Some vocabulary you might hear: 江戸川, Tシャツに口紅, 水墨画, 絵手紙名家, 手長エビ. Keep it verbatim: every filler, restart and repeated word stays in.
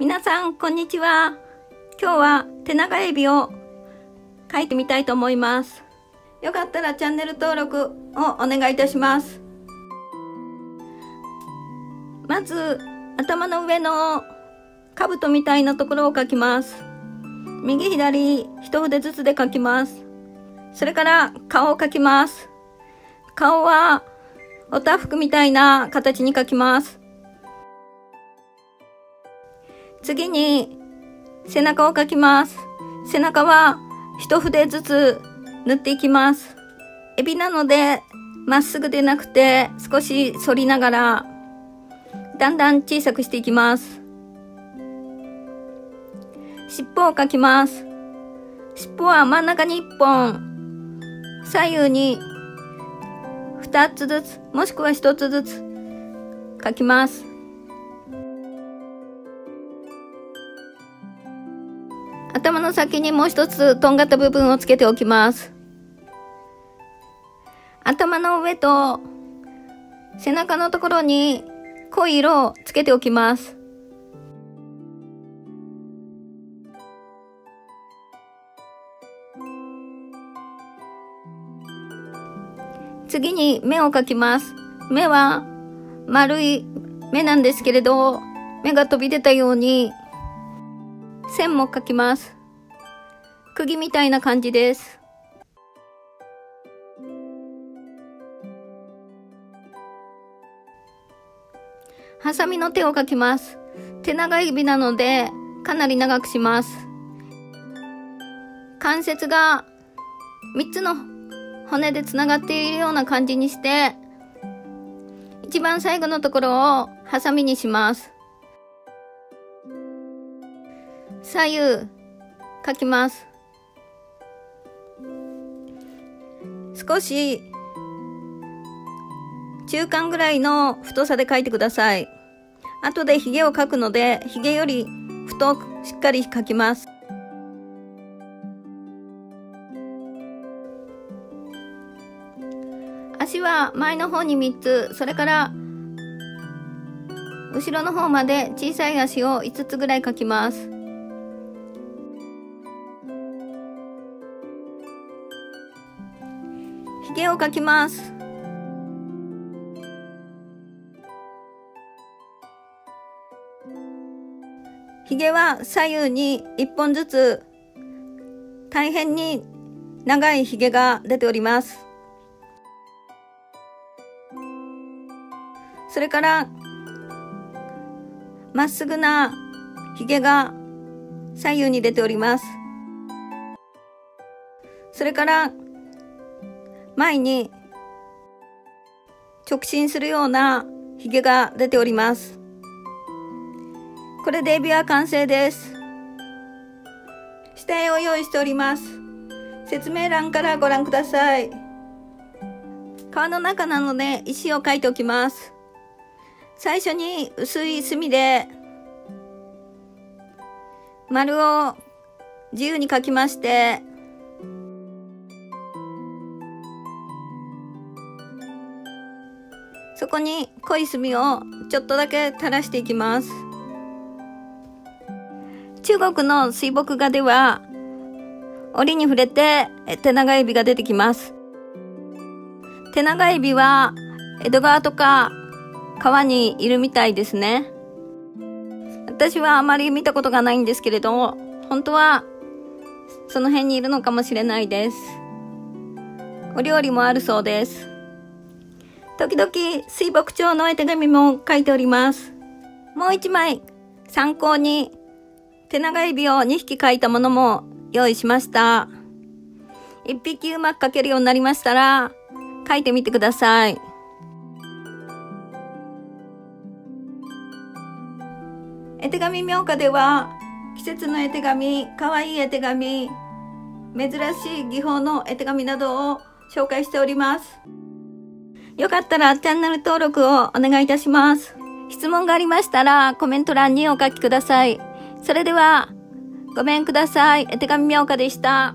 皆さんこんにちは。今日は手長エビを描いてみたいと思います。よかったらチャンネル登録をお願いいたします。まず頭の上の兜みたいなところを描きます。右左一筆ずつで描きます。それから顔を描きます。顔はおたふくみたいな形に描きます。次に背中を描きます。背中は一筆ずつ塗っていきます。エビなのでまっすぐでなくて少し反りながらだんだん小さくしていきます。尻尾を描きます。尻尾は真ん中にいっぽん、左右にふたつずつもしくはひとつずつ描きます。頭の先にもう一つとんがった部分をつけておきます。頭の上と背中のところに濃い色をつけておきます。次に目を描きます。目は丸い目なんですけれど、目が飛び出たように線も描きます。釘みたいな感じです。ハサミの手を描きます。手長エビなのでかなり長くします。関節がみっつの骨でつながっているような感じにして、一番最後のところをハサミにします。左右描きます。少し中間ぐらいの太さで描いてください。後でひげを描くのでひげより太くしっかり描きます。足は前の方にみっつ、それから後ろの方まで小さい足をいつつぐらい描きます。ひげを描きます。ひげは左右にいっぽんずつ大変に長いひげが出ております。それからまっすぐなひげが左右に出ております。それから前に直進するようなひげが出ております。これでエビは完成です。下絵を用意しております。説明欄からご覧ください。皮の中なので石を描いておきます。最初に薄い墨で丸を自由に描きまして、そこに濃い墨をちょっとだけ垂らしていきます。中国の水墨画では折に触れて手長エビが出てきます。手長エビは江戸川とか川にいるみたいですね。私はあまり見たことがないんですけれど、本当はその辺にいるのかもしれないです。お料理もあるそうです。時々水墨帳の絵手紙も書いております。もう一枚参考に手長エビをにひき描いたものも用意しました。いっぴきうまく描けるようになりましたら描いてみてください。絵手紙名家では季節の絵手紙、かわいい絵手紙、珍しい技法の絵手紙などを紹介しております。よかったらチャンネル登録をお願いいたします。質問がありましたらコメント欄にお書きください。それではごめんください。絵手紙名家でした。